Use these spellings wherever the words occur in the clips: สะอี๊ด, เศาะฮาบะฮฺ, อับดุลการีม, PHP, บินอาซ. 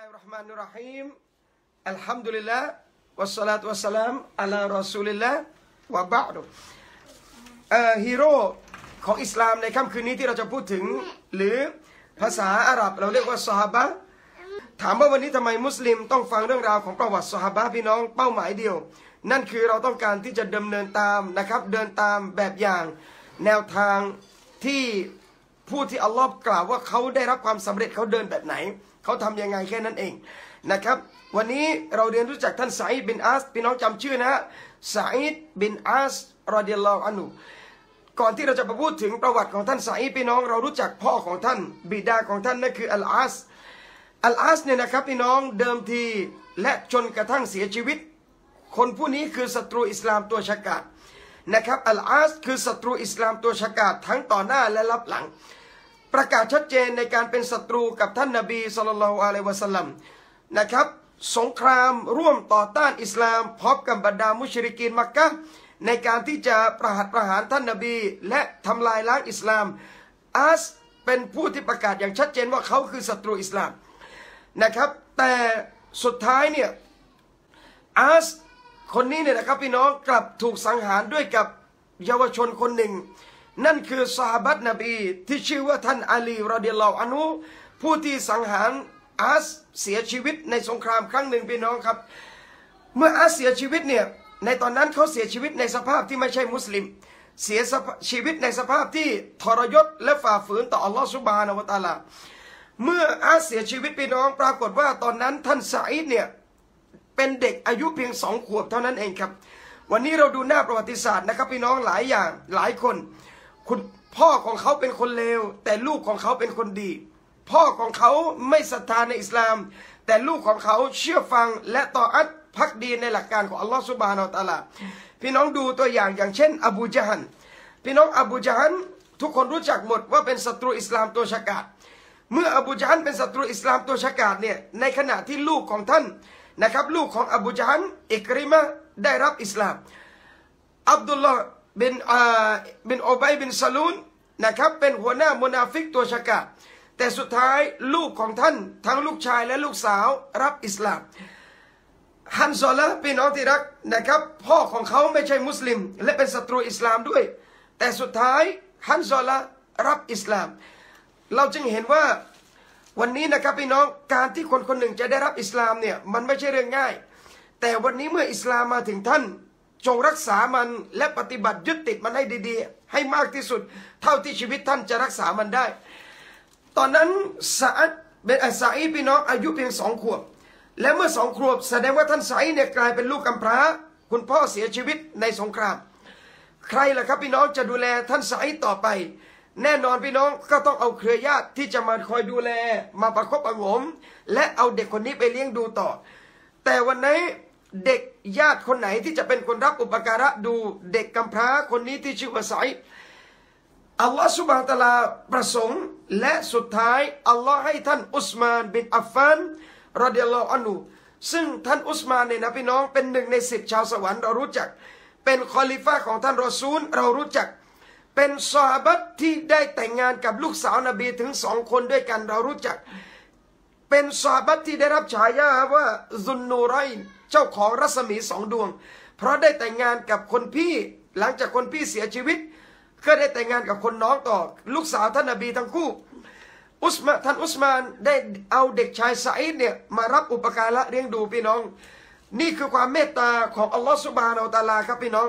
Bismillahirrahmanirrahim. Alhamdulillah wassalatu wassalam ala rasulillah wa ba'du. ฮีโร่ของอิสลามในค่ำคืนนี้ที่เราจะพูดถึงหรือภาษาอาหรับเราเรียกว่าซอฮาบะห์ถามว่าวันนี้ทำไมมุสลิมต้องฟังเรื่องราวของประวัติซอฮาบะห์พี่น้องเป้าหมายเดียวนั่นคือเราต้องการที่จะดำเนินตามนะครับเดินตามแบบอย่างแนวทางที่ผู้ที่อัลลอฮ์กล่าวว่าเขาได้รับความสำเร็จเขาเดินแบบไหนเขาทำยังไงแค่นั้นเองนะครับวันนี้เราเรียนรู้จักท่านซออีดบินอาสพี่น้องจำชื่อนะซออีดบินอาสรอฎิยัลลอฮุอันฮุก่อนที่เราจะมาพูดถึงประวัติของท่านซออีดพี่น้องเรารู้จักพ่อของท่านบิดาของท่านนั่นคืออัลอาสเนี่ยนะครับพี่น้องเดิมทีและจนกระทั่งเสียชีวิตคนผู้นี้คือศัตรูอิสลามตัวฉกาจนะครับอัลอาสคือศัตรูอิสลามตัวฉกาจทั้งต่อหน้าและรับหลังประกาศชัดเจนในการเป็นศัตรูกับท่านนบีศ็อลลัลลอฮุอะลัยฮิวะซัลลัมนะครับสงครามร่วมต่อต้านอิสลามพบกับบรรดามุชริกีนมักกะฮ์ในการที่จะประหารท่านนบีและทำลายล้างอิสลามอาสเป็นผู้ที่ประกาศอย่างชัดเจนว่าเขาคือศัตรูอิสลามนะครับแต่สุดท้ายเนี่ยอาสคนนี้เนี่ยนะครับพี่น้องกลับถูกสังหารด้วยกับเยาวชนคนหนึ่งนั่นคือซอฮาบะห์นบีที่ชื่อว่าท่านอาลีรอฎิยัลลอฮุอันฮุผู้ที่สังหารอาสเสียชีวิตในสงครามครั้งหนึ่งพี่น้องครับเมื่ออาสเสียชีวิตเนี่ยในตอนนั้นเขาเสียชีวิตในสภาพที่ไม่ใช่มุสลิมเสียชีวิตในสภาพที่ทรยศและฝ่าฝืนต่ออัลลอฮฺซุบฮานะฮูวะตะอาลาเมื่ออาสเสียชีวิตพี่น้องปรากฏว่าตอนนั้นท่านซออีดเนี่ยเป็นเด็กอายุเพียง2 ขวบเท่านั้นเองครับวันนี้เราดูหน้าประวัติศาสตร์นะครับพี่น้องหลายอย่างหลายคนคุณพ่อของเขาเป็นคนเลวแต่ลูกของเขาเป็นคนดีพ่อของเขาไม่ศรัทธาในอิสลามแต่ลูกของเขาเชื่อฟังและต่ออัดพักดีในหลักการของอัลลอฮฺซุบฮานะฮูวะตะอาลาพี่น้องดูตัวอย่างอย่างเช่นอบูญะฮัลพี่น้องอบูญะฮัลทุกคนรู้จักหมดว่าเป็นศัตรูอิสลามตัวฉกาจเมื่ออบูญะฮัลเป็นศัตรูอิสลามตัวฉกาจเนี่ยในขณะที่ลูกของท่านนะครับลูกของอบูญะฮัลอิกริมะฮ์ได้รับอิสลามอับดุลลอฮ์บินอุบัยบินซะลูลนะครับเป็นหัวหน้ามุนาฟิกตัวฉกาจแต่สุดท้ายลูกของท่านทั้งลูกชายและลูกสาวรับอิสลามฮันซอละพี่น้องที่รักนะครับพ่อของเขาไม่ใช่มุสลิมและเป็นศัตรูอิสลามด้วยแต่สุดท้ายฮันซอละรับอิสลามเราจึงเห็นว่าวันนี้นะครับพี่น้องการที่คนคนหนึ่งจะได้รับอิสลามเนี่ยมันไม่ใช่เรื่องง่ายแต่วันนี้เมื่ออิสลามมาถึงท่านจงรักษามันและปฏิบัติยึดติดมันให้ดีๆให้มากที่สุดเท่าที่ชีวิตท่านจะรักษามันได้ตอนนั้นซออีดพี่น้องอายุเพียง2 ขวบและเมื่อ2 ขวบแสดงว่าท่านซออีดเนี่ยกลายเป็นลูกกำพร้าคุณพ่อเสียชีวิตในสงครามใครล่ะครับพี่น้องจะดูแลท่านซออีดต่อไปแน่นอนพี่น้องก็ต้องเอาเครือญาติที่จะมาคอยดูแลมาประคบประหงมและเอาเด็กคนนี้ไปเลี้ยงดูต่อแต่วันไหนเด็กญาติคนไหนที่จะเป็นคนรับอุปการะดูเด็กกำพร้าคนนี้ที่ชื่อว่าซออีดอัลลอฮฺซุบฮานะฮูวะตะอาลาประสงค์และสุดท้ายอัลลอฮ์ให้ท่านอุสมานบินอัฟฟานรอฎิยัลลอฮุอันฮุซึ่งท่านอุสมานเนี่ยนะพี่น้องเป็น1 ใน 10ชาวสวรรค์เรารู้จักเป็นคอลิฟะของท่านรอซูลเรารู้จักเป็นซอฮาบะห์ที่ได้แต่งงานกับลูกสาวนบีถึง2 คนด้วยกันเรารู้จักเป็นซอฮาบะห์ที่ได้รับฉายาว่าซุนนูรัยน์เจ้าของรัศมี2 ดวงเพราะได้แต่งงานกับคนพี่หลังจากคนพี่เสียชีวิตก็ได้แต่งงานกับคนน้องต่อลูกสาวท่านนบีทั้งคู่ท่านอุสมานได้เอาเด็กชายซออีดเนี่ยมารับอุปการะเลี้ยงดูพี่น้องนี่คือความเมตตาของอัลลอฮฺซุบฮานะฮูวะตะอาลาครับพี่น้อง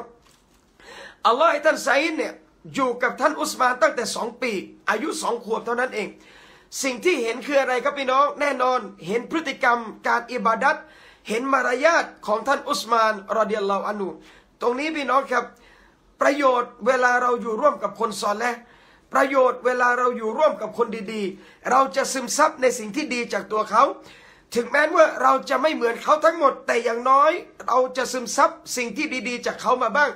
อัลลอฮฺให้ท่านซออีดเนี่ยอยู่กับท่านอุสมานตั้งแต่2 ปีอายุ2 ขวบเท่านั้นเองสิ่งที่เห็นคืออะไรครับพี่น้องแน่นอนเห็นพฤติกรรมการอิบาดัตเห็นมารยาทของท่านอุสมานรอฎิยัลลอฮุอันฮุตรงนี้พี่น้องครับประโยชน์เวลาเราอยู่ร่วมกับคนซอเลห์ประโยชน์เวลาเราอยู่ร่วมกับคนดีๆเราจะซึมซับในสิ่งที่ดีจากตัวเขาถึงแม้ว่าเราจะไม่เหมือนเขาทั้งหมดแต่อย่างน้อยเราจะซึมซับสิ่งที่ดีๆจากเขามาบ้าง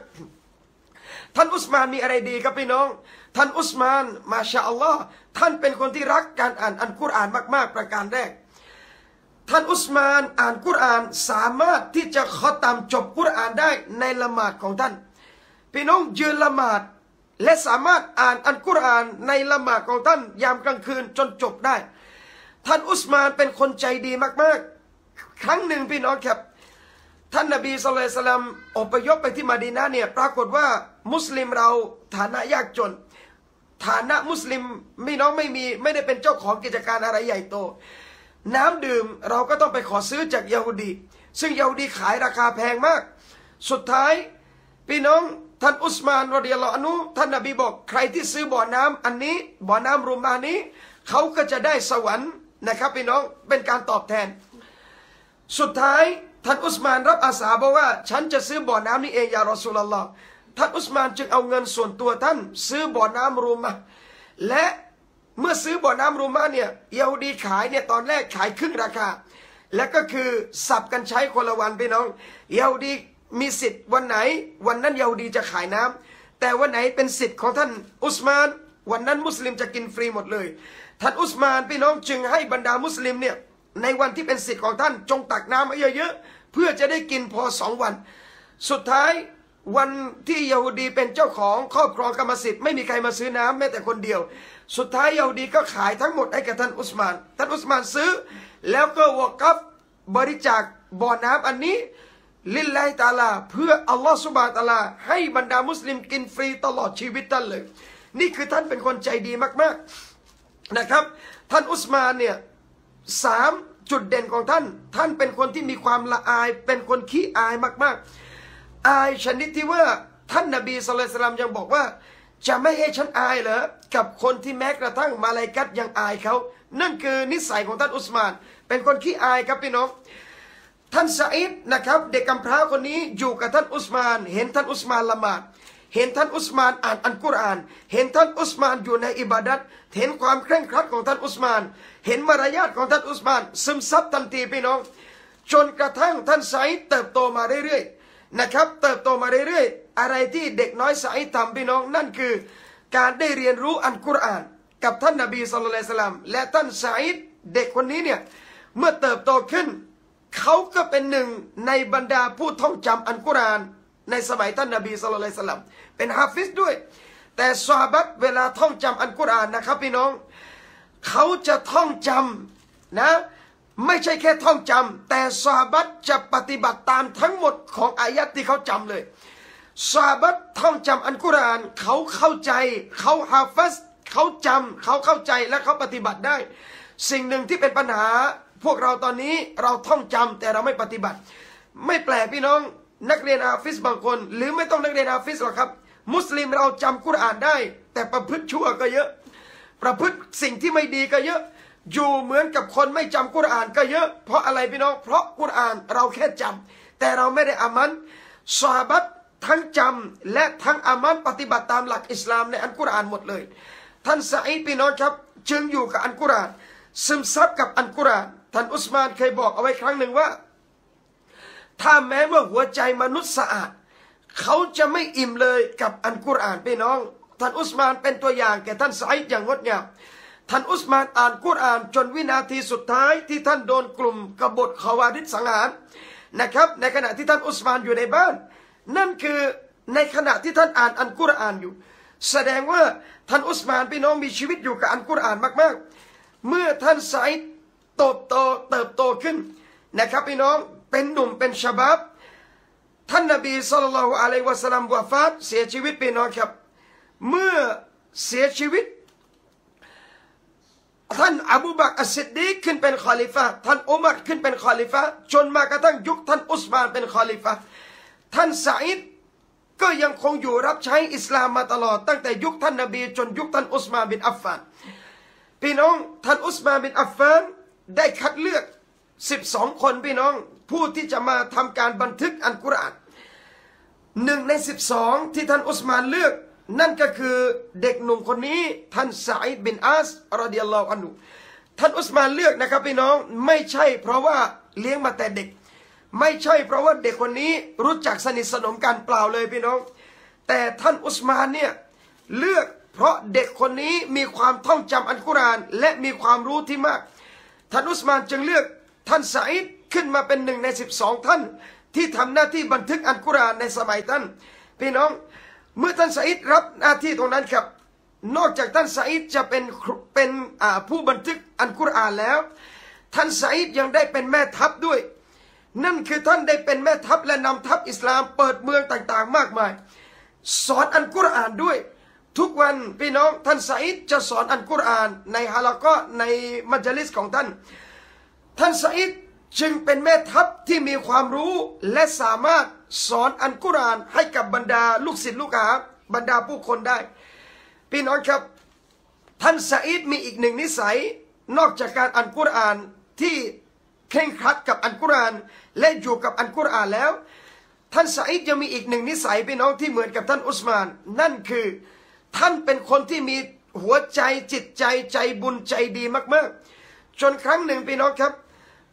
ท่านอุสมานมีอะไรดีครับพี่น้องท่านอุสมานมาชาอัลลอฮ์ท่านเป็นคนที่รักการอ่านอัลกุรอานมากๆประการแรกท่านอุสมานอ่านกุรอานสามารถที่จะขอตามจบกุรอานได้ในละหมาดของท่านพี่น้องยืนละหมาดและสามารถอ่านอัลกุรอานในละหมาดของท่านยามกลางคืนจนจบได้ ท่านอุสมานเป็นคนใจดีมากๆครั้งหนึ่งพี่น้องครับท่านนบีศ็อลลัลลอฮุอะลัยฮิวะซัลลัมอพยพไปที่มะดีนะห์เนี่ยปรากฏว่ามุสลิมเราฐานะยากจนฐานะมุสลิมพี่น้องไม่ได้เป็นเจ้าของกิจการอะไรใหญ่โตน้ำดื่มเราก็ต้องไปขอซื้อจากยะฮูดีซึ่งยะฮูดีขายราคาแพงมากสุดท้ายพี่น้องท่านอุสมานรอฎิยัลลอฮุอันฮุท่านนบีบอกใครที่ซื้อบ่อน้ำอันนี้บ่อน้ำรุมมานี้เขาก็จะได้สวรรค์นะครับพี่น้องเป็นการตอบแทนสุดท้ายท่านอุสมานรับอาสาบอกว่าฉันจะซื้อบ่อน้ำนี้เองยารอซูลุลลอฮ์ท่านอุสมานจึงเอาเงินส่วนตัวท่านซื้อบ่อน้ำรูมะและเมื่อซื้อบ่อน้ำรูมะเนี่ยยะฮูดีขายเนี่ยตอนแรกขายครึ่งราคาและก็คือสับกันใช้คนละวันพี่น้องยะฮูดีมีสิทธิ์วันไหนวันนั้นยะฮูดีจะขายน้ำแต่วันไหนเป็นสิทธิ์ของท่านอุสมานวันนั้นมุสลิมจะกินฟรีหมดเลยท่านอุสมานพี่น้องจึงให้บรรดามุสลิมเนี่ยในวันที่เป็นสิทธิ์ของท่านจงตักน้ำให้เยอะๆเพื่อจะได้กินพอสองวันสุดท้ายวันที่ยะฮูดีเป็นเจ้าของครอบครองกรรมสิทธิ์ไม่มีใครมาซื้อน้ำแม้แต่คนเดียวสุดท้ายยะฮูดีก็ขายทั้งหมดให้กับท่านอุสมานซื้อแล้วก็วกัฟบริจาคบ่อน้ำอันนี้ลิลลาฮิตะอาลาเพื่ออัลลอฮฺซุบฮานะฮูวะตะอาลาให้บรรดามุสลิมกินฟรีตลอดชีวิตท่านเลยนี่คือท่านเป็นคนใจดีมากๆนะครับท่านอุสมานเนี่ยจุดเด่นของท่านเป็นคนที่มีความละอายเป็นคนขี้อายมากๆอายชนิดที่ว่าท่านนบีศ็อลลัลลอฮุอะลัยฮิวะซัลลัมยังบอกว่าจะไม่ให้ฉันอายเหรอกับคนที่แม้กระทั่งมาลาอิกะฮ์ยังอายเขานั่นคือนิสัยของท่านอุสมานเป็นคนขี้อายครับพี่น้องท่านซะอีดนะครับเด็กกำพร้าคนนี้อยู่กับท่านอุสมานเห็นท่านอุสมานละหมาดเห็นท่านอุสมานอ่านอัลกุรอานเห็นท่านอุสมานอยู่ในอิบาดัตเห็นความเคร่งครัดของท่านอุสมานเห็นมารยาทของท่านอุสมานซึมซับทันทีพี่น้องจนกระทั่งท่านซะอีดเติบโตมาเรื่อยๆนะครับเติบโตมาเรื่อยๆอะไรที่เด็กน้อยซะอีดทำพี่น้องนั่นคือการได้เรียนรู้อัลกุรอานกับท่านนบีศ็อลลัลลอฮุอะลัยฮิวะซัลลัมและท่านซะอีดเด็กคนนี้เนี่ยเมื่อเติบโตขึ้นเขาก็เป็นหนึ่งในบรรดาผู้ท่องจำอัลกุรอานในสมัยท่านนบีศ็อลลัลลอฮุอะลัยฮิวะซัลลัมเป็นฮาฟิซด้วยแต่ซอฮาบะห์เวลาท่องจำอัลกุรอานนะครับพี่น้องเขาจะท่องจำนะไม่ใช่แค่ท่องจำแต่ซอฮาบะห์จะปฏิบัติตามทั้งหมดของอายะห์ที่เขาจำเลยซอฮาบะห์ท่องจำอัลกุรอานเขาเข้าใจเขาฮาฟิซเขาจำเขาเข้าใจและเขาปฏิบัติได้สิ่งหนึ่งที่เป็นปัญหาพวกเราตอนนี้เราท่องจำแต่เราไม่ปฏิบัติไม่แปลกพี่น้องนักเรียนฮาฟิซบางคนหรือไม่ต้องนักเรียนฮาฟิซหรอกครับมุสลิมเราจำกุรอานได้แต่ประพฤติชั่วก็เยอะประพฤติสิ่งที่ไม่ดีก็เยอะอยู่เหมือนกับคนไม่จำกุรอานก็เยอะเพราะอะไรพี่น้องเพราะกุรอานเราแค่จำแต่เราไม่ได้อามันซอฮาบะห์ทั้งจำและทั้งอามันปฏิบัติตามหลักอิสลามในอัลกุรอานหมดเลยท่านซะอีดพี่น้องครับจึงอยู่กับอัลกุรอานซึมซับกับอัลกุรอานท่านอุสมานเคยบอกเอาไว้ครั้งหนึ่งว่าถ้าแม้ว่าหัวใจมนุษย์สะอาดเขาจะไม่อิ่มเลยกับอัลกุรอานพี่น้องท่านอุสมานเป็นตัวอย่างแก่ท่านซะอีดอย่างงดงามท่านอุสมานอ่านกุรอานจนวินาทีสุดท้ายที่ท่านโดนกลุ่มกบฏคอวาริจสังหารนะครับในขณะที่ท่านอุสมานอยู่ในบ้านนั่นคือในขณะที่ท่านอ่านอัลกุรอานอยู่แสดงว่าท่านอุสมานพี่น้องมีชีวิตอยู่กับอัลกุรอานมากๆเมื่อท่านซะอีดเติบโตขึ้นนะครับพี่น้องเป็นหนุ่มเป็นชบับท่านนบีศ็อลลัลลอฮุอะลัยฮิวะซัลลัมวะฟาตเสียชีวิตพี่น้องครับเมื่อเสียชีวิตท่านอบูบักรอัสซิดดีกขึ้นเป็นคอลิฟะท่านอุมัรขึ้นเป็นคอลิฟะจนมากระทั่งยุคท่านอุสมานเป็นคอลิฟะท่านซะอีดก็ยังคงอยู่รับใช้อิสลามมาตลอดตั้งแต่ยุคท่านนบีจนยุคท่านอุสมานบินอัฟฟานพี่น้องท่านอุสมานบินอัฟฟานได้คัดเลือก12คนพี่น้องผู้ที่จะมาทำการบันทึกอัลกุรอาน1 ใน 12ที่ท่านอุสมานเลือกนั่นก็คือเด็กหนุ่มคนนี้ท่านซะอีดบินอาสรอฎิยัลลอฮุอันฮุท่านอุสมานเลือกนะครับพี่น้องไม่ใช่เพราะว่าเลี้ยงมาแต่เด็กไม่ใช่เพราะว่าเด็กคนนี้รู้จักสนิทสนมกันเปล่าเลยพี่น้องแต่ท่านอุสมานเนี่ยเลือกเพราะเด็กคนนี้มีความท่องจำอัลกุรอานและมีความรู้ที่มากท่านอุสมานจึงเลือกท่านซะอีดขึ้นมาเป็น1 ใน 12ท่านที่ทำหน้าที่บันทึกอัลกุรอานในสมัยท่านพี่น้องเมื่อท่านซะอีดรับหน้าที่ตรงนั้นครับ นอกจากท่านซะอีดจะเป็นผู้บันทึกอัลกุรอานแล้วท่านซะอีดยังได้เป็นแม่ทัพด้วยนั่นคือท่านได้เป็นแม่ทัพและนำทัพอิสลามเปิดเมืองต่างๆมากมายสอนอัลกุรอานด้วยทุกวันพี่น้องท่านซะอีดจะสอนอัลกุรอานในฮะลาก็ในมัจลิสของท่านซะอีดจึงเป็นแม่ทัพที่มีความรู้และสามารถสอนอัลกุรอานให้กับบรรดาลูกศิษย์ลูกหาบรรดาผู้คนได้พี่น้องครับท่านซะอีดมีอีกหนึ่งนิสัยนอกจากการอ่านกุรอานที่เคร่งครัดกับอัลกุรอานและอยู่กับอัลกุรอานแล้วท่านซะอีดยังมีอีกหนึ่งนิสัยพี่น้องที่เหมือนกับท่านอุสมานนั่นคือท่านเป็นคนที่มีหัวใจจิตใจใจบุญใจดีมากๆจนครั้งหนึ่งพี่น้องครับ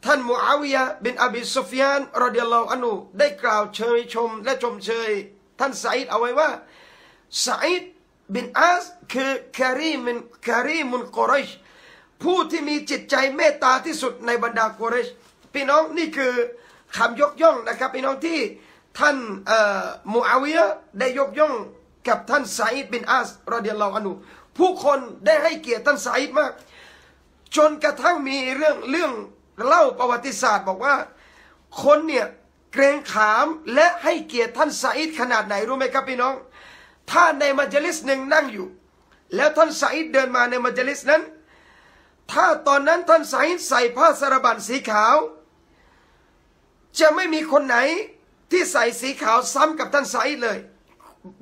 ท่านมูอาวิยะห์บินอบีซุฟยานรอฎิยัลลอฮุอันฮุได้กล่าวเชยชมและชมเชยท่านซะอีดเอาไว้ว่าซะอีดบินอาสคือคารีมุนกุรอยชผู้ที่มีจิตใจเมตตาที่สุดในบรรดากุเรชพี่น้องนี่คือคำยกย่องนะครับพี่น้องที่ท่านมูอาวิยะห์ได้ยกย่องกับท่านซะอีดบินอาสรอฎิยัลลอฮุอันฮุผู้คนได้ให้เกียรติท่านซะอีดมากจนกระทั่งมีเรื่องเล่าประวัติศาสตร์บอกว่าคนเนี่ยเกรงขามและให้เกียรติท่านซะอีดขนาดไหนรู้ไหมครับพี่น้องถ้าในมัจลิสหนึ่งนั่งอยู่แล้วท่านซะอีดเดินมาในมัจลิสนั้นถ้าตอนนั้นท่านซะอีดใส่ผ้าสารบันสีขาวจะไม่มีคนไหนที่ใส่สีขาวซ้ำกับท่านซะอีดเลย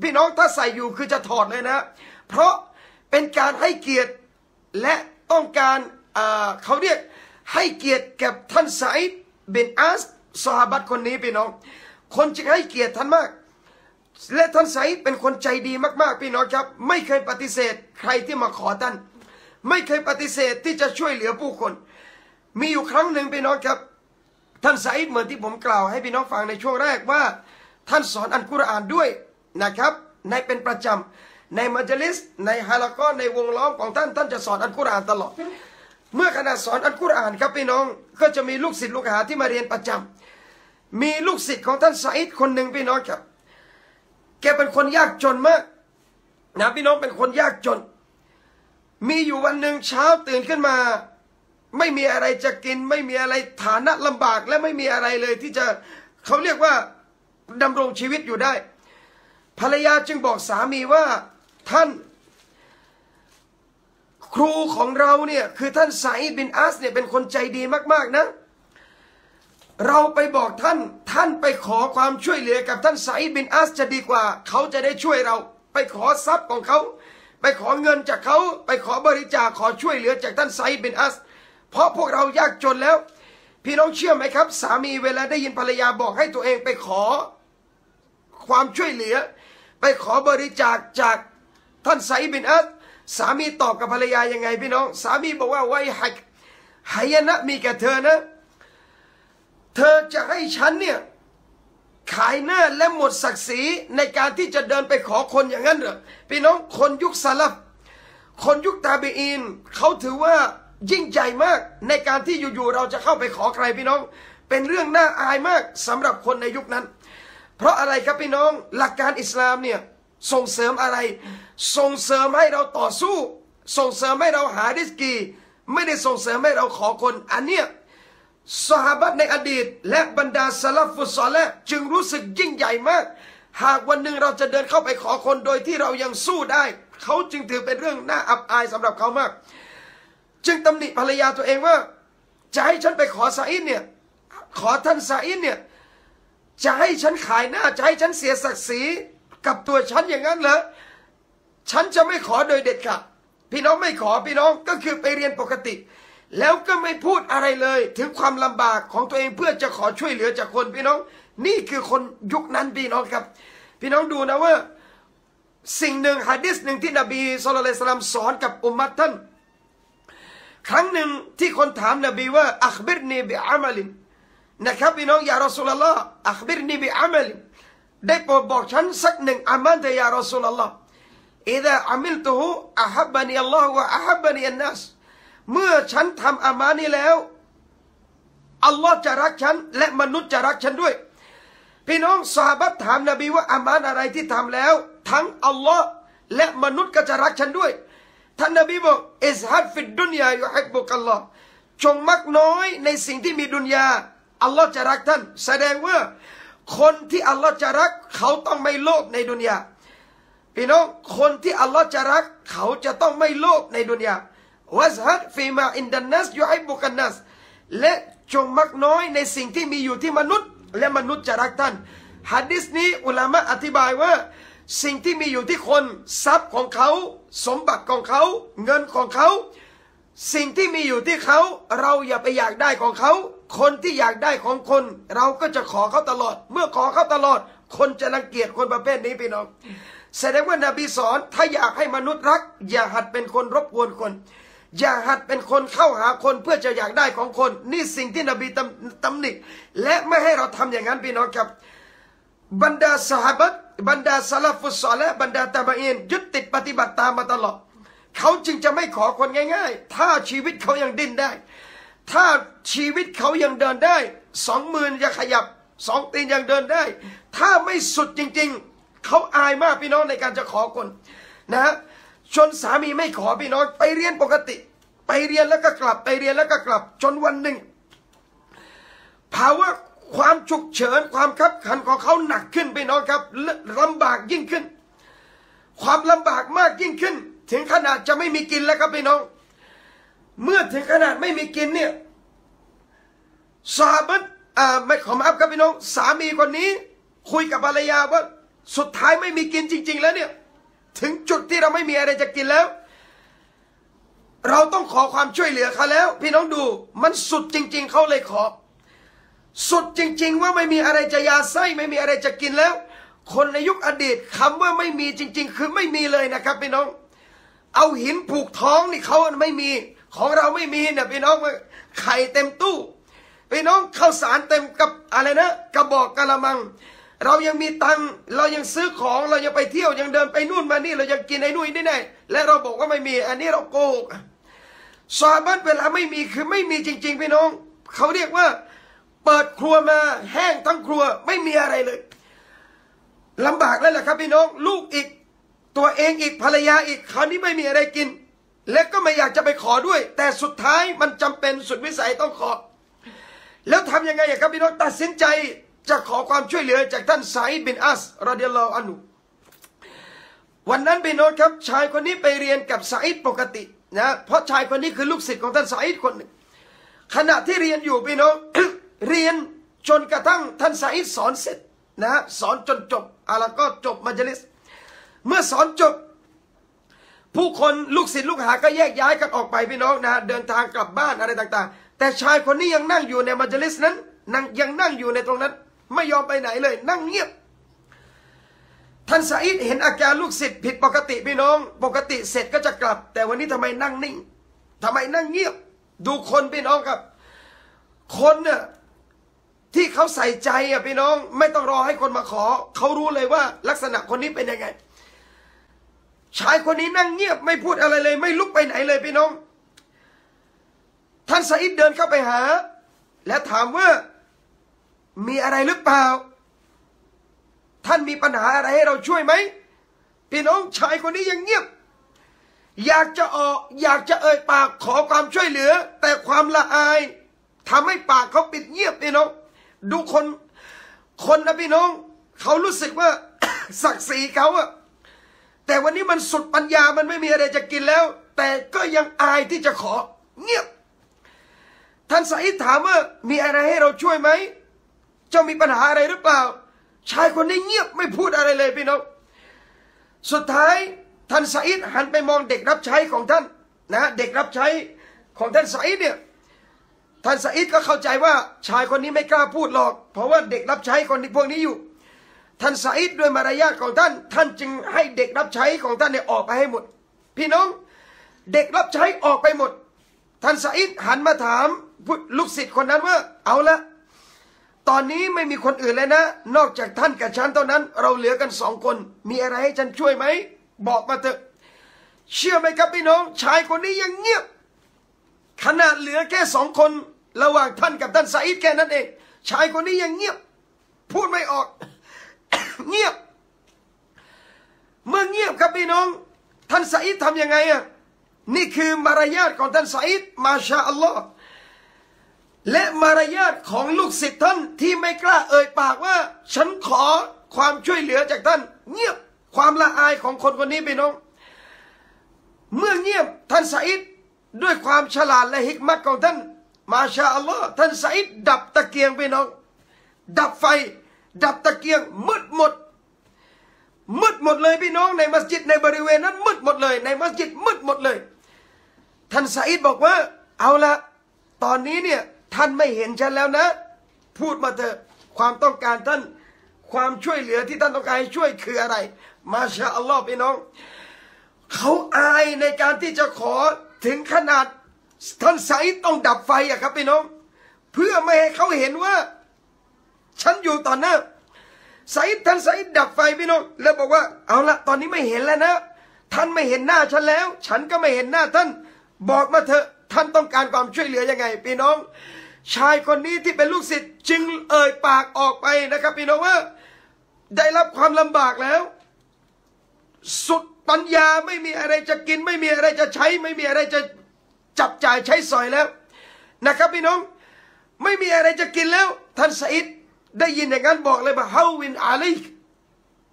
พี่น้องถ้าใส่อยู่คือจะถอดเลยนะเพราะเป็นการให้เกียรติและต้องการเขาเรียกให้เกียรติกับท่านซะอีดบินอาสซอฮาบะห์คนนี้พี่น้องคนจึงให้เกียรติท่านมากและท่านซะอีดเป็นคนใจดีมากๆพี่น้องครับไม่เคยปฏิเสธใครที่มาขอท่านไม่เคยปฏิเสธที่จะช่วยเหลือผู้คนมีอยู่ครั้งหนึ่งพี่น้องครับท่านซะอีดเหมือนที่ผมกล่าวให้พี่น้องฟังในช่วงแรกว่าท่านสอนอัลกุรอานด้วยนะครับในเป็นประจำในมัจลิสในฮะลาก็ในวงล้อมของท่านจะสอนอัลกุรอานตลอดเมื่อขณะสอนอัลกุรอานครับพี่น้องก็จะมีลูกศิษย์ลูกหาที่มาเรียนประจำมีลูกศิษย์ของท่านซะอีดคนหนึ่งพี่น้องครับแกเป็นคนยากจนมากนะพี่น้องเป็นคนยากจนมีอยู่วันหนึ่งเช้าตื่นขึ้นมาไม่มีอะไรจะกินไม่มีอะไรฐานะลำบากและไม่มีอะไรเลยที่จะเขาเรียกว่าดำรงชีวิตอยู่ได้ภรรยาจึงบอกสามีว่าท่านครูของเราเนี่ยคือท่านซะอีดบินอาสเนี่ยเป็นคนใจดีมากๆนะเราไปบอกท่านไปขอความช่วยเหลือกับท่านซะอีดบินอาสจะดีกว่าเขาจะได้ช่วยเราไปขอทรัพย์ของเขาไปขอเงินจากเขาไปขอบริจาคขอช่วยเหลือจากท่านซะอีดบินอาสเพราะพวกเรายากจนแล้วพี่น้องเชื่อไหมครับสามีเวลาได้ยินภรรยาบอกให้ตัวเองไปขอความช่วยเหลือไปขอบริจาคจากท่านซะอีดบินอาสสามีตอบกับภรรยายังไงพี่น้องสามีบอกว่าไว้หักหายนะมีแก่เธอนะเธอจะให้ฉันเนี่ยขายหน้าและหมดศักดิ์ศรีในการที่จะเดินไปขอคนอย่างนั้นเหรอพี่น้องคนยุคซาลฟคนยุคตาบีอีนเขาถือว่ายิ่งใหญ่มากในการที่อยู่ๆเราจะเข้าไปขอใครพี่น้องเป็นเรื่องน่าอายมากสำหรับคนในยุคนั้นเพราะอะไรครับพี่น้องหลักการอิสลามเนี่ยส่งเสริมอะไรส่งเสริมให้เราต่อสู้ส่งเสริมให้เราหาริสกีไม่ได้ส่งเสริมให้เราขอคนอันเนี้ยซอฮาบะห์ในอดีตและบรรดาซะลัฟุศอลิฮ์จึงรู้สึกยิ่งใหญ่มากหากวันหนึ่งเราจะเดินเข้าไปขอคนโดยที่เรายังสู้ได้เขาจึงถือเป็นเรื่องน่าอับอายสำหรับเขามากจึงตำหนิภรรยาตัวเองว่าจะให้ฉันไปขอซะอีดเนี่ยขอท่านซะอีดเนี่ยจะให้ฉันขายหน้าจะให้ฉันเสียศักดิ์ศรีกับตัวฉันอย่างนั้นเหรอฉันจะไม่ขอโดยเด็ดขาดพี่น้องไม่ขอพี่น้องก็คือไปเรียนปกติแล้วก็ไม่พูดอะไรเลยถึงความลำบากของตัวเองเพื่อจะขอช่วยเหลือจากคนพี่น้องนี่คือคนยุคนั้นพี่น้องครับพี่น้องดูนะว่าสิ่งหนึ่งหะดีษหนึ่งที่นบีศ็อลลัลลอฮุอะลัยฮิวะซัลลัมสอนกับอุมมะฮ์ท่านครั้งหนึ่งที่คนถามนบีว่าอัคบิรนีบิอามัลนะครับพี่น้องยารอซูลุลลอฮ์อัคบิรนีบิอามัลได้โปรดบอกฉันสักหนึ่งอามัลเถิดยารอซูลุลลอฮ์อิซาอามิลตุฮุอะฮับบะนีอัลลอฮ์วะอะฮับบะนีอันนัสเมื่อฉันทำอามานี้แล้วอัลลอฮ์จะรักฉันและมนุษย์จะรักฉันด้วยพี่น้องซอฮาบะห์ถามนบีว่าอามานะอะไรที่ทำแล้วทั้งอัลลอฮ์ และมนุษย์ก็จะรักฉันด้วยท่านนบีบอกอิซฮัดฟิดดุนยายุฮิบบุกัลลอฮ์จงมักน้อยในสิ่งที่มีดุนยาอัลลอฮ์จะรักท่านแสดงว่าคนที่อัลลอฮ์จะรักเขาต้องไม่โลภในดุนยาพี่น้องคนที่อัลลอฮ์จะรักเขาจะต้องไม่โลภในดุนยาวัซฮัดฟีมาอินดันนัสยุฮิบบุกันนัสและจงมักน้อยในสิ่งที่มีอยู่ที่มนุษย์และมนุษย์จะรักท่านหะดีษนี้อุลามะอธิบายว่าสิ่งที่มีอยู่ที่คนทรัพย์ของเขาสมบัติของเขาเงินของเขาสิ่งที่มีอยู่ที่เขาเราอย่าไปอยากได้ของเขาคนที่อยากได้ของคนเราก็จะขอเขาตลอดเมื่อขอเขาตลอดคนจะรังเกียจคนประเภทนี้พี่น้องแสดงว่านบีสอนถ้าอยากให้มนุษย์รักอย่าหัดเป็นคนรบกวนคนอย่าหัดเป็นคนเข้าหาคนเพื่อจะอยากได้ของคนนี่สิ่งที่นบีตำหนิและไม่ให้เราทำอย่างนั้นพี่น้องครับบรรดาซอฮาบะห์บรรดาซะลัฟุศศอลิห์บรรดาตะบะอีนยึดติดปฏิบัติตามมาตลอดเขาจึงจะไม่ขอคนง่ายๆถ้าชีวิตเขายังดิ้นได้ถ้าชีวิตเขายังเดินได้สองมือยังขยับสองตีนยังเดินได้ถ้าไม่สุดจริงๆเขาอายมากพี่น้องในการจะขอคนนะฮะจนสามีไม่ขอพี่น้องไปเรียนปกติไปเรียนแล้วก็กลับไปเรียนแล้วก็กลับจนวันหนึ่งภาวะความฉุกเฉินความคับขันของเขาหนักขึ้นพี่น้องครับลำบากยิ่งขึ้นความลำบากมากยิ่งขึ้นถึงขนาดจะไม่มีกินแล้วครับพี่น้องเมื่อถึงขนาดไม่มีกินเนี่ยซอฮาบะห์ไม่ขอมาอัพครับพี่น้องสามีคนนี้คุยกับภรรยาว่าสุดท้ายไม่มีกินจริงๆแล้วเนี่ยถึงจุดที่เราไม่มีอะไรจะกินแล้วเราต้องขอความช่วยเหลือเขาแล้วพี่น้องดูมันสุดจริงๆเขาเลยขอสุดจริงๆว่าไม่มีอะไรจะยาไส้ไม่มีอะไรจะกินแล้วคนในยุคอดีตคำว่าไม่มีจริงๆคือไม่มีเลยนะครับพี่น้องเอาหินผูกท้องนี่เขาไม่มีของเราไม่มีเนี่ยพี่น้องไข่เต็มตู้พี่น้องข้าวสารเต็มกับอะไรนะกระบอกกะละมังเรายังมีตังเรายังซื้อของเรายังไปเที่ยวยังเดินไปนู่นมานี่เรายังกินไอ้นู่นนี่แน่และเราบอกว่าไม่มีอันนี้เราโกหกซอฮาบะห์เวลาไม่มีคือไม่มีจริงๆพี่น้องเขาเรียกว่าเปิดครัวมาแห้งทั้งครัวไม่มีอะไรเลยลำบากแล้วแหละครับพี่น้องลูกอีกตัวเองอีกภรรยาอีกคราวนี้ไม่มีอะไรกินและก็ไม่อยากจะไปขอด้วยแต่สุดท้ายมันจำเป็นสุดวิสัยต้องขอแล้วทำยังไงครับพี่น้องตัดสินใจจะขอความช่วยเหลือจากท่านซออีดบินอัสรอฎิยัลลอฮุอันฮุวันนั้นพี่น้องครับชายคนนี้ไปเรียนกับซออีดปกตินะเพราะชายคนนี้คือลูกศิษย์ของท่านซออีดคนหนึ่งขณะที่เรียนอยู่พี่น้อง เรียนจนกระทั่งท่านซออีดสอนเสร็จนะสอนจนจบแล้วก็จบมัจลิสเมื่อสอนจบผู้คนลูกศิษย์ลูกหาก็แยกย้ายกันออกไปพี่น้องนะเดินทางกลับบ้านอะไรต่างๆแต่ชายคนนี้ยังนั่งอยู่ในมัจลิสนั้นยังนั่งอยู่ในตรงนั้นไม่ยอมไปไหนเลยนั่งเงียบท่านซออีดเห็นอาการลูกศิษย์ผิดปกติพี่น้องปกติเสร็จก็จะกลับแต่วันนี้ทำไมนั่งนิ่งทำไมนั่งเงียบดูคนพี่น้องครับคนเนี่ยที่เขาใส่ใจพี่น้องไม่ต้องรอให้คนมาขอเขารู้เลยว่าลักษณะคนนี้เป็นยังไงชายคนนี้นั่งเงียบไม่พูดอะไรเลยไม่ลุกไปไหนเลยพี่น้องท่านซออีดเดินเข้าไปหาและถามว่ามีอะไรหรือเปล่าท่านมีปัญหาอะไรให้เราช่วยไหมพี่น้องชายคนนี้ยังเงียบอยากจะเอ่ยปากขอความช่วยเหลือแต่ความละอายทำให้ปากเขาปิดเงียบพี่น้องดูคนนะพี่น้องเขารู้สึกว่า ศักดิ์ศรีเขาอะแต่วันนี้มันสุดปัญญามันไม่มีอะไรจะกินแล้วแต่ก็ยังอายที่จะขอเงียบท่านซออีดถามว่ามีอะไรให้เราช่วยไหมเจ้ามีปัญหาอะไรหรือเปล่าชายคนนี้เงียบไม่พูดอะไรเลยพี่น้องสุดท้ายท่านซออีดหันไปมองเด็กรับใช้ของท่านนะเด็กรับใช้ของท่านซออีดเนี่ยท่านซออีดก็เข้าใจว่าชายคนนี้ไม่กล้าพูดหรอกเพราะว่าเด็กรับใช้คนที่พวกนี้อยู่ท่านซออีดด้วยมารยาทของท่านจึงให้เด็กรับใช้ของท่านเนี่ยออกไปให้หมดพี่น้องเด็กรับใช้ออกไปหมดท่านซออีดหันมาถามลูกศิษย์คนนั้นว่าเอาละตอนนี้ไม่มีคนอื่นเลยนะนอกจากท่านกับฉันเท่านั้นเราเหลือกันสองคนมีอะไรให้ฉันช่วยไหมบอกมาเถอะเชื่อไหมครับพี่น้องชายคนนี้ยังเงียบขนาดเหลือแค่สองคนระหว่างท่านกับท่านซออีดแค่นั้นเองชายคนนี้ยังเงียบพูดไม่ออกเงียบ เมื่อเงียบครับพี่น้องท่านซะอีดทำยังไงอ่ะนี่คือมารยาทของท่านซะอีดมาชาอัลลอฮ์และมารยาทของลูกศิษย์ท่านที่ไม่กล้าเอ่ยปากว่าฉันขอความช่วยเหลือจากท่านเงียบความละอายของคนคนนี้พี่น้องเมื่อเงียบท่านซะอีดด้วยความฉลาดและฮิกมัตของท่านมาชาอัลลอฮ์ท่านซะอีดดับตะเกียงพี่น้องดับไฟดับตะเกียงมืดหมดเลยพี่น้องในมัสยิดในบริเวณนั้นมืดหมดเลยในมัสยิดมืดหมดเลยท่านซะอีดบอกว่าเอาละตอนนี้เนี่ยท่านไม่เห็นฉันแล้วนะพูดมาเถอะความต้องการท่านความช่วยเหลือที่ท่านต้องการให้ช่วยคืออะไรมาชาอัลลอฮ์พี่น้องเขาอายในการที่จะขอถึงขนาดท่านซะอีดต้องดับไฟอะครับพี่น้องเพื่อไม่ให้เขาเห็นว่าฉันอยู่ต่อหน้าซะอีดท่านซะอีดดับไฟพี่น้องแล้วบอกว่าเอาละตอนนี้ไม่เห็นแล้วนะท่านไม่เห็นหน้าฉันแล้วฉันก็ไม่เห็นหน้าท่านบอกมาเถอะท่านต้องการความช่วยเหลือยังไงพี่น้องชายคนนี้ที่เป็นลูกศิษย์จึงเอ่ยปากออกไปนะครับพี่น้องว่าได้รับความลำบากแล้วสุดปัญญาไม่มีอะไรจะกินไม่มีอะไรจะใช้ไม่มีอะไรจะจับจ่ายใช้สอยแล้วนะครับพี่น้องไม่มีอะไรจะกินแล้วท่านซะอีดได้ยินอย่างนั้นบอกเลยว่าฮาวินอาลี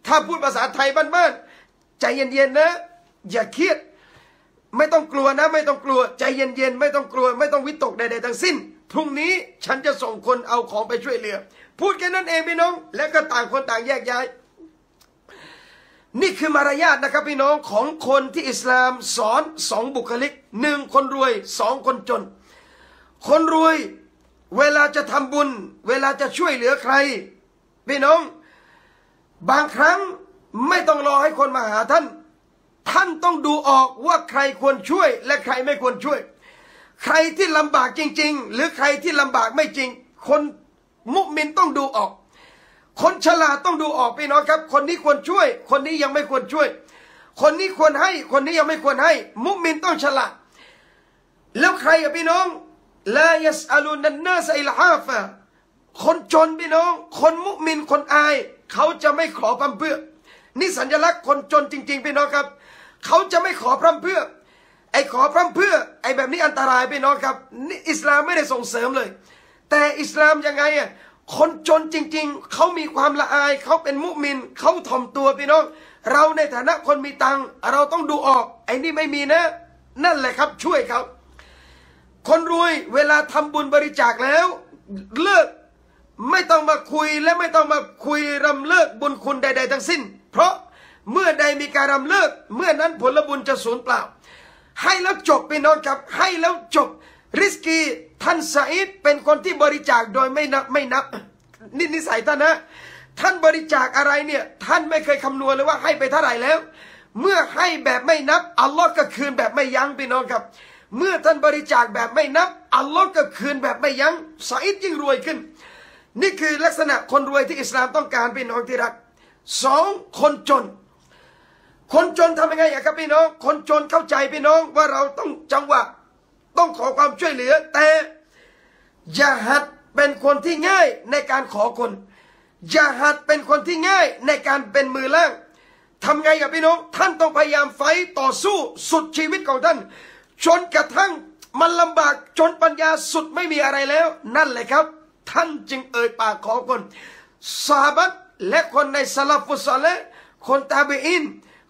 ถ้าพูดภาษาไทยบ้านๆใจเย็นๆนะอย่าเครียดไม่ต้องกลัวนะไม่ต้องกลัวใจเย็นๆไม่ต้องกลัวไม่ต้องวิตกใดๆทั้งสิ้นพรุ่งนี้ฉันจะส่งคนเอาของไปช่วยเหลือพูดแค่นั้นเองพี่น้องแล้วก็ต่างคนต่างแยกย้ายนี่คือมารยาทนะครับพี่น้องของคนที่อิสลามสอนสองบุคลิกหนึ่งคนรวยสองคนจนคนรวยเวลาจะทำบุญเวลาจะช่วยเหลือใครพี่น้องบางครั้งไม่ต้องรอให้คนมาหาท่านท่านต้องดูออกว่าใครควรช่วยและใครไม่ควรช่วยใครที่ลำบากจริงๆหรือใครที่ลำบากไม่จริงคนมุมินต้องดูออกคนฉลาดต้องดูออกพี่น้องครับคนนี้ควรช่วยคนนี้ยังไม่ควรช่วยคนนี้ควรให้คนนี้ยังไม่ควรให้มุมินต้องฉลาดแล้วใครอะพี่น้องลายัสอาลูนันนาสอิลฮาฟะคนจนพี่น้องคนมุมินคนอายเขาจะไม่ขอพร่ำเพื่อนี่สัญลักษณ์คนจนจริงๆพี่น้องครับเขาจะไม่ขอพร่ำเพื่อไอ้ขอพร่ำเพื่อไอ้แบบนี้อันตรายพี่น้องครับนี่อิสลามไม่ได้ส่งเสริมเลยแต่อิสลามยังไงอ่ะคนจนจริงๆเขามีความละอายเขาเป็นมุมินเขาถ่อมตัวพี่น้องเราในฐานะคนมีตังเราต้องดูออกไอ้นี่ไม่มีนะนั่นแหละครับช่วยเขาคนรวยเวลาทำบุญบริจาคแล้วเลิกไม่ต้องมาคุยและไม่ต้องมาคุยรำเลิกบุญคุณใดๆทั้งสิ้นเพราะเมื่อใดมีการรำเลิกเมื่อนั้นผลบุญจะสูญเปล่าให้แล้วจบพี่น้องครับให้แล้วจบริสกีท่านซะอีดเป็นคนที่บริจาคโดยไม่นับนิสัยท่านนะท่านบริจาคอะไรเนี่ยท่านไม่เคยคำนวณเลยว่าให้ไปเท่าไหร่แล้วเมื่อให้แบบไม่นับอัลลอฮ์ก็คืนแบบไม่ยั้งพี่น้องครับเมื่อท่านบริจาคแบบไม่นับอัลลอฮ์ก็คืนแบบไม่ยั้งซะอีดยิ่งรวยขึ้นนี่คือลักษณะคนรวยที่อิสลามต้องการพี่น้องที่รักสองคนจนคนจนทำยังไงอะครับพี่น้องคนจนเข้าใจพี่น้องว่าเราต้องจังหวะต้องขอความช่วยเหลือแต่อย่าหัดเป็นคนที่ง่ายในการขอคนอย่าหัดเป็นคนที่ง่ายในการเป็นมือล่างทำไงอะพี่น้องท่านต้องพยายามไฟต่อสู้สุดชีวิตของท่านจนกระทั่งมันลำบากจนปัญญาสุดไม่มีอะไรแล้วนั่นแหละครับท่านจึงเอ่ยปากขอคนซอฮาบะห์และคนในซะลัฟุศอลิห์คนตาบีอีน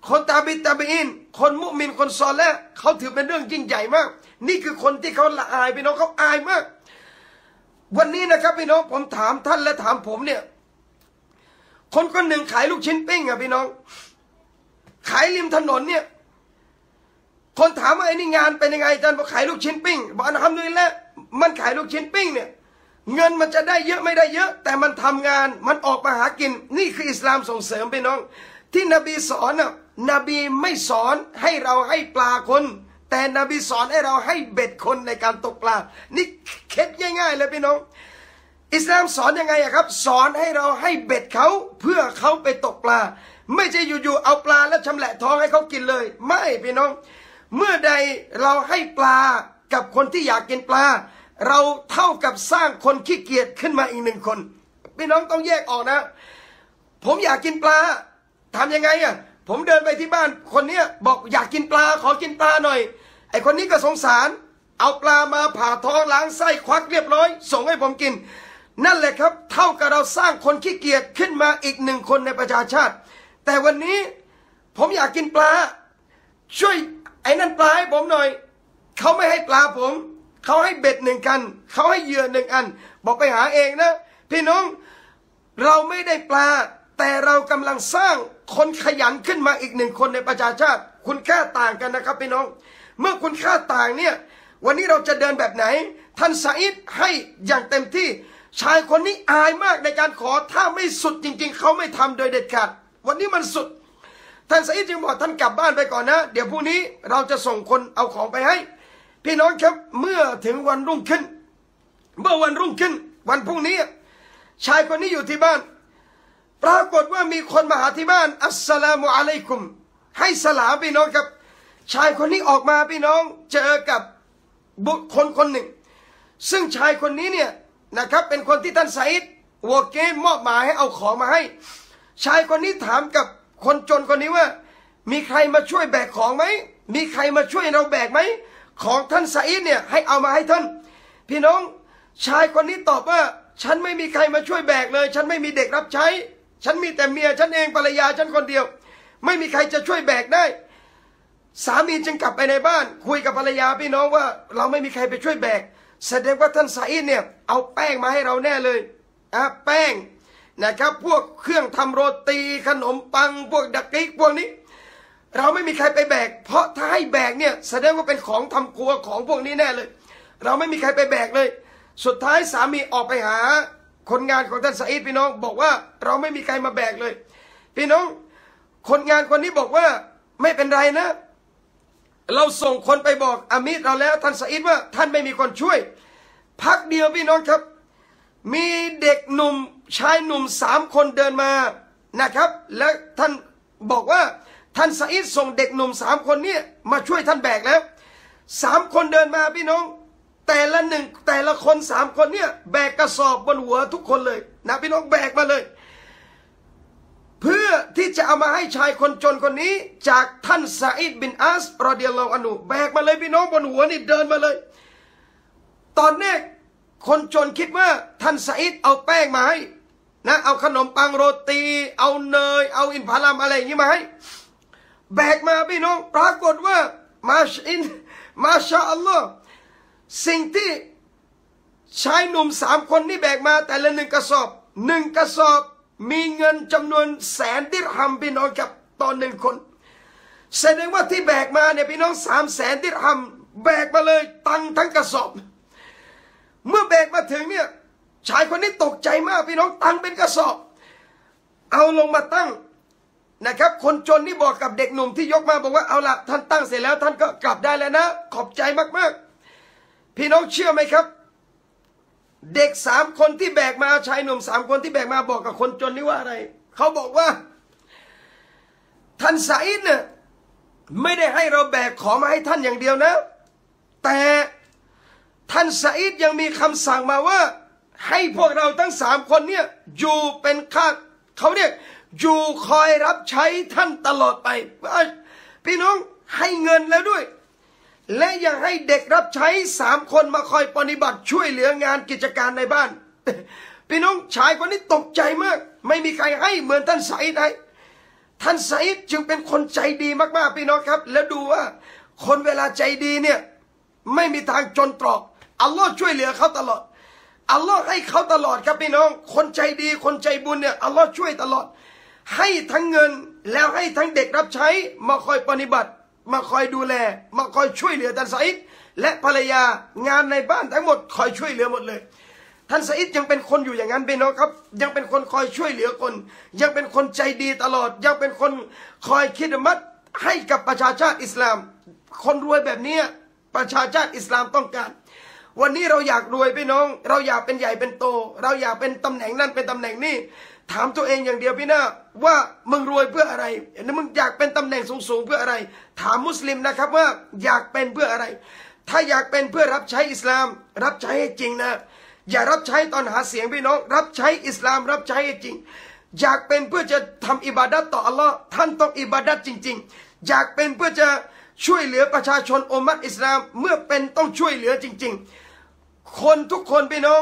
คนตาบีอินคนมุมินคนซอลิห์เขาถือเป็นเรื่องยิ่งใหญ่มากนี่คือคนที่เขาละอายพี่น้องเขาอายมากวันนี้นะครับพี่น้องผมถามท่านและถามผมเนี่ยคนคนหนึ่งขายลูกชิ้นปิ้งอะพี่น้องขายริมถนนเนี่ยคนถามว่าไอ้นี่งานเป็นยังไงอาจารย์บอกขายลูกชิ้นปิ้งบอกอัลฮัมดุลิลละห์มันขายลูกชิ้นปิ้งเนี่ยเงินมันจะได้เยอะไม่ได้เยอะแต่มันทำงานมันออกมาหากินนี่คืออิสลามส่งเสริมพี่น้องที่นบีสอนน่ะนบีไม่สอนให้เราให้ปลาคนแต่นบีสอนให้เราให้เบ็ดคนในการตกปลานี่เคล็ดง่ายๆเลยพี่น้องอิสลามสอนยังไงอะครับสอนให้เราให้เบ็ดเขาเพื่อเขาไปตกปลาไม่ใช่อยู่ๆเอาปลาแล้วชำแหละท้องให้เขากินเลยไม่พี่น้องเมื่อใดเราให้ปลากับคนที่อยากกินปลาเราเท่ากับสร้างคนขี้เกียจขึ้นมาอีกหนึ่งคนพี่น้องต้องแยกออกนะผมอยากกินปลาทำยังไงอะ ผมเดินไปที่บ้านคนเนี้ยบอกอยากกินปลาขอกินปลาหน่อยไอคนนี้ก็สงสารเอาปลามาผ่าท้องล้างไส้ควักเรียบร้อยส่งให้ผมกินนั่นแหละครับเท่ากับเราสร้างคนขี้เกียจขึ้นมาอีกหนึ่งคนในประชาชาติแต่วันนี้ผมอยากกินปลาช่วยไอ้นั่นปลาให้ผมหน่อยเขาไม่ให้ปลาผมเขาให้เบ็ดหนึ่งกันเขาให้เหยื่อหนึ่งอันบอกไปหาเองนะพี่น้องเราไม่ได้ปลาแต่เรากำลังสร้างคนขยันขึ้นมาอีกหนึ่งคนในประชาชาติคุณค่าต่างกันนะครับพี่น้องเมื่อคุณค่าต่างเนี่ยวันนี้เราจะเดินแบบไหนท่านซาอิดให้อย่างเต็มที่ชายคนนี้อายมากในการขอถ้าไม่สุดจริงๆเขาไม่ทำโดยเด็ดขาดวันนี้มันสุดท่านซาอิดจึงบอกท่านกลับบ้านไปก่อนนะเดี๋ยวพรุ่งนี้เราจะส่งคนเอาของไปให้พี่น้องครับเมื่อวันรุ่งขึ้นวันพรุ่งนี้ชายคนนี้อยู่ที่บ้านปรากฏว่ามีคนมาหาที่บ้านอัสสลามุอะลัยกุมให้สลามพี่น้องครับชายคนนี้ออกมาพี่น้องเจอกับบุคคลคนหนึ่งซึ่งชายคนนี้เนี่ยนะครับเป็นคนที่ท่านซาอิดวอเกนมอบหมายให้เอาของมาให้ชายคนนี้ถามกับคนจนคนนี้ว่ามีใครมาช่วยแบกของไหมมีใครมาช่วยเราแบกไหมของท่านซาอิดเนี่ยให้เอามาให้ท่านพี่น้องชายคนนี้ตอบว่าฉันไม่มีใครมาช่วยแบกเลยฉันไม่มีเด็กรับใช้ฉันมีแต่เมียฉันเองภรรยาฉันคนเดียวไม่มีใครจะช่วยแบกได้สามีจึงกลับไปในบ้านคุยกับภรรยาพี่น้องว่าเราไม่มีใครไปช่วยแบกแสดงว่าท่านซาอิดเนี่ยเอาแป้งมาให้เราแน่เลยแป้งนะครับพวกเครื่องทำโรตีขนมปังพวกดักกิกพวกนี้เราไม่มีใครไปแบกเพราะถ้าให้แบกเนี่ยแสดงว่าเป็นของทำครัวของพวกนี้แน่เลยเราไม่มีใครไปแบกเลยสุดท้ายสามีออกไปหาคนงานของท่านซาอิดพี่น้องบอกว่าเราไม่มีใครมาแบกเลยพี่น้องคนงานคนนี้บอกว่าไม่เป็นไรนะเราส่งคนไปบอกอามิดเราแล้วท่านซาอิดว่าท่านไม่มีคนช่วยพักเดียวพี่น้องครับมีเด็กหนุ่มชายหนุ่ม3คนเดินมานะครับและท่านบอกว่าท่านซาอิดส่งเด็กหนุ่ม3คนนี้มาช่วยท่านแบกแล้ว3คนเดินมาพี่น้องแต่ละคน3คนเนี่ยแบกกระสอบบนหัวทุกคนเลยนะพี่น้องแบกมาเลยเพื่อที่จะเอามาให้ชายคนจนคนนี้จากท่านซาอิดบินอัสรอฎิยัลลอฮุอันฮุแบกมาเลยพี่น้องบนหัวนี่เดินมาเลยตอนแรกคนจนคิดว่าท่านซาอิดเอาแป้งมาให้นะเอาขนมปังโรตีเอาเนยเอาอินทผลัมอะไรอย่างนี้มาให้แบกมาพี่น้องปรากฏว่ามาชาอัลลอฮ์สิ่งที่ชายหนุ่ม3คนนี่แบกมาแต่ละ1กระสอบมีเงินจำนวนแสนดิรฮัมพี่น้องกับตอน1คนแสดงว่าที่แบกมาเนี่ยพี่น้อง300,000ดิรฮัมแบกมาเลยตังทั้งกระสอบเมื่อแบกมาถึงเนี่ยชายคนนี้ตกใจมากพี่น้องตังเป็นกระสอบเอาลงมาตั้งนะครับคนจนนี่บอกกับเด็กหนุ่มที่ยกมาบอกว่าเอาละท่านตั้งเสร็จแล้วท่านก็กลับได้แล้วนะขอบใจมากๆพี่น้องเชื่อไหมครับเด็ก3คนที่แบกมาชายหนุ่ม3คนที่แบกมาบอกกับคนจนนี่ว่าอะไรเขาบอกว่าท่านซาอิดเนี่ยไม่ได้ให้เราแบกขอมาให้ท่านอย่างเดียวนะแต่ท่านซาอิดยังมีคำสั่งมาว่าให้พวกเราทั้ง3คนเนี่ยอยู่เป็นข้าเขาเนี่ยอยู่คอยรับใช้ท่านตลอดไปพี่น้องให้เงินแล้วด้วยและยังให้เด็กรับใช้3คนมาคอยปฏิบัติช่วยเหลืองานกิจการในบ้านพี่น้องชายคนนี้ตกใจมากไม่มีใครให้เหมือนท่านซาอิดให้ท่านซาอิดจึงเป็นคนใจดีมากๆพี่น้องครับแล้วดูว่าคนเวลาใจดีเนี่ยไม่มีทางจนตรอกอัลลอฮ์ช่วยเหลือเขาตลอดอัลลอฮ์ให้เขาตลอดครับพี่น้องคนใจดีคนใจบุญเนี่ยอัลลอฮ์ช่วยตลอดให้ทั้งเงินแล้วให้ทั้งเด็กรับใช้มาคอยปฏิบัติมาคอยดูแลมาคอยช่วยเหลือท่านซาอิดและภรรยางานในบ้านทั้งหมดคอยช่วยเหลือหมดเลยท่านซาอิดยังเป็นคนอยู่อย่างนั้นพี่น้องครับยังเป็นคนคอยช่วยเหลือคนยังเป็นคนใจดีตลอดยังเป็นคนคอยคิดมัดให้กับประชาชาติอิสลามคนรวยแบบนี้ประชาชาติอิสลามต้องการวันนี้เราอยากรวยพี่น้องเราอยากเป็นใหญ่เป็นโตเราอยากเป็นตำแหน่งนั่นเป็นตำแหน่งนี่ถามตัวเองอย่างเดียวพี่น้าว่ามึงรวยเพื่ออะไรแล้วมึงอยากเป็นตำแหน่งสูงๆเพื่ออะไรถามมุสลิมนะครับว่าอยากเป็นเพื่ออะไรถ้าอยากเป็นเพื่อรับใช้อิสลามรับใช้ให้จริงนะอย่ารับใช้ตอนหาเสียงพี่น้องรับใช้อิสลามรับใช้ให้จริง อยากเป็นเพื่อจะทำอิบาดะห์ต่ออัลลอฮ์ท่านต้องอิบาดะห์จริงๆอยากเป็นเพื่อจะช่วยเหลือประชาชนอุมมะห์อิสลามเมื่อเป็นต้องช่วยเหลือจริงๆคนทุกคนพี่น้อง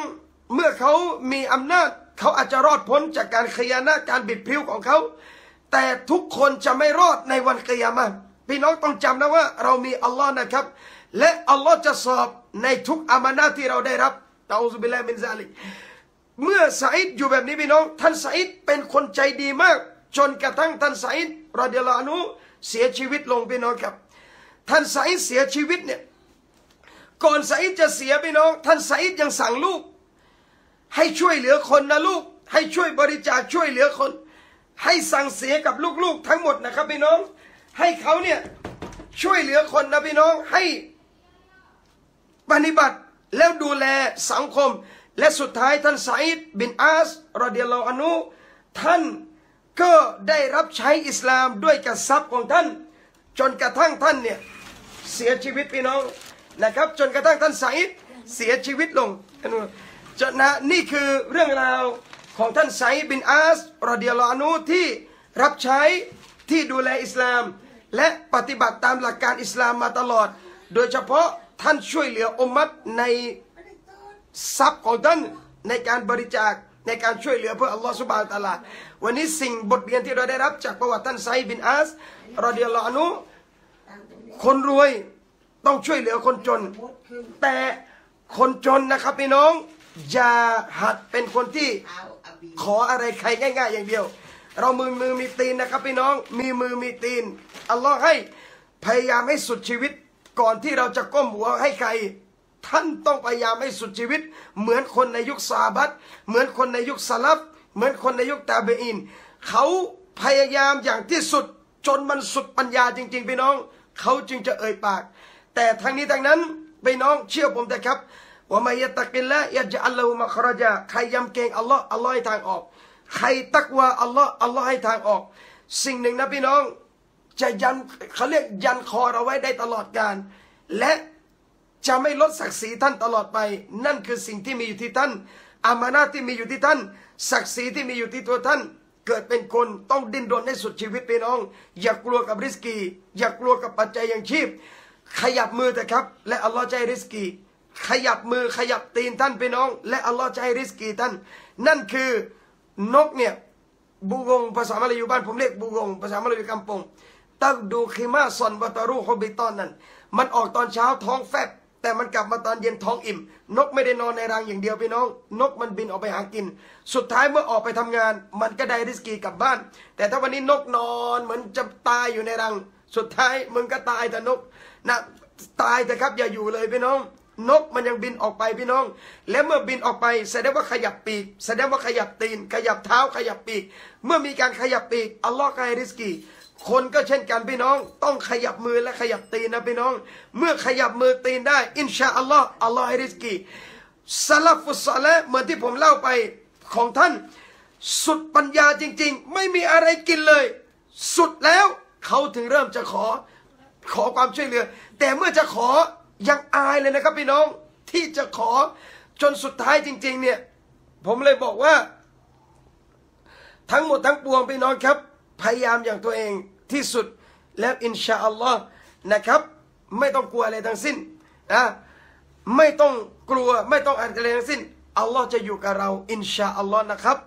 เมื่อเขามีอำนาจเขาอาจจะรอดพ้นจากการขียานะห์การบิดพลิ้วของเขาแต่ทุกคนจะไม่รอดในวันกิยามะห์พี่น้องต้องจำนะว่าเรามีอัลลอฮ์นะครับและอัลลอฮ์จะสอบในทุกอามานะห์ที่เราได้รับตะอูซุบิลลาฮิมินซาลิกเมื่อซะอีดอยู่แบบนี้พี่น้องท่านซะอีดเป็นคนใจดีมากจนกระทั่งท่านซะอีดรอฎิยัลลอฮุอันฮุเสียชีวิตลงพี่น้องครับท่านซะอีดเสียชีวิตเนี่ยก่อนซะอีดจะเสียพี่น้องท่านซะอีดยังสั่งลูกให้ช่วยเหลือคนนะลูกให้ช่วยบริจาคช่วยเหลือคนให้สั่งเสียกับลูกๆทั้งหมดนะครับพี่น้องให้เขาเนี่ยช่วยเหลือคนนะพี่น้องให้ปฏิบัติแล้วดูแลสังคมและสุดท้ายท่านซะอีดบินอาสรอฎิยัลลอฮุอันฮุท่านก็ได้รับใช้อิสลามด้วยกระซับของท่านจนกระทั่งท่านเนี่ยเสียชีวิตพี่น้องนะครับจนกระทั่งท่านซะอีดเสียชีวิตลงนะนี่คือเรื่องราวของท่านซะอีดบินอาสรอฎิยัลลอฮุอันฮุที่รับใช้ที่ดูแลอิสลามและปฏิบัติตามหลักการอิสลามมาตลอดโดยเฉพาะท่านช่วยเหลืออุมมะห์ในทรัพย์ของท่านในการบริจาคในการช่วยเหลือเพื่ออัลลอฮฺซุบฮานะฮูวะตะอาลาวันนี้สิ่งบทเรียนที่เราได้รับจากประวัติท่านซะอีดบินอาสรอฎิยัลลอฮุอันฮุคนรวยต้องช่วยเหลือคนจนแต่คนจนนะครับพี่น้องอย่าหัดเป็นคนที่ขออะไรใครง่ายๆอย่างเดียวเรามือมีตีนนะครับพี่น้องมีมือมีตีนอัลลอฮฺให้พยายามให้สุดชีวิตก่อนที่เราจะก้มหัวให้ใครท่านต้องพยายามให้สุดชีวิตเหมือนคนในยุคซาบัดเหมือนคนในยุคสลับเหมือนคนในยุคตาเบอินเขาพยายามอย่างที่สุดจนมันสุดปัญญาจริงๆพี่น้องเขาจึงจะเอ่ยปากแต่ทั้งนี้ทั้งนั้นพี่น้องเชื่อผมนะครับว่ามัยยะตักิลละยัจอัลลอฮุมัคเราะญะใครยำเกรงอัลลอฮ์อัลลอฮ์ให้ทางออกใครตักวาอัลลอฮ์อัลลอฮ์ให้ทางออกสิ่งหนึ่งนะพี่น้องจะยันเขาเรียกยันคอเราไว้ได้ตลอดกาลและจะไม่ลดศักดิ์ศรีท่านตลอดไปนั่นคือสิ่งที่มีอยู่ที่ท่านอามานะที่มีอยู่ที่ท่านศักดิ์ศรีที่มีอยู่ที่ตัวท่านเกิดเป็นคนต้องดิ้นรนให้สุดชีวิตพี่น้องอย่ากลัวกับริสกีอย่ากลัวกับปัจจัยยังชีพขยับมือเถอะครับและอัลลอฮ์จะให้ริสกีขยับมือขยับตีนท่านพี่น้องและอัลลอฮ์จะให้ริสกีท่านนั่นคือนกเนี่ยบูกงภาษามลายูบ้านผมเรียกบูกงภาษามลายูกำปงตักดูคิมาซอนวัตารูโฮบิตอนนั้นมันออกตอนเช้าท้องแฟบแต่มันกลับมาตอนเย็นท้องอิ่มนกไม่ได้นอนในรังอย่างเดียวพี่น้องนกมันบินออกไปหากินสุดท้ายเมื่อออกไปทำงานมันก็ได้ริสกีกลับบ้านแต่ถ้าวันนี้นกนอนเหมือนจะตายอยู่ในรังสุดท้ายมึงก็ตายแต่นกนะตายแต่ครับอย่าอยู่เลยพี่น้องนกมันยังบินออกไปพี่น้องและเมื่อบินออกไปแสดงว่าขยับปีกแสดงว่าขยับตีนขยับเท้าขยับปีกเมื่อมีการขยับปีกอัลลอฮ์ให้ริสกีคนก็เช่นกันพี่น้องต้องขยับมือและขยับตีนนะพี่น้องเมื่อขยับมือตีนได้อินชาอัลลอฮ์อัลลอฮ์ให้ริสกีซาลาฟุสซาละห์เหมือนที่ผมเล่าไปของท่านสุดปัญญาจริงๆไม่มีอะไรกินเลยสุดแล้วเขาถึงเริ่มจะขอความช่วยเหลือแต่เมื่อจะขอยังอายเลยนะครับพี่น้องที่จะขอจนสุดท้ายจริงๆเนี่ยผมเลยบอกว่าทั้งหมดทั้งปวงพี่น้องครับพยายามอย่างตัวเองที่สุดแล้วอินชาอัลลอฮ์นะครับไม่ต้องกลัวอะไรทั้งสิ้นนะไม่ต้องกลัวไม่ต้องอะไรทั้งสิ้นอัลลอฮ์จะอยู่กับเราอินชาอัลลอฮ์นะครับ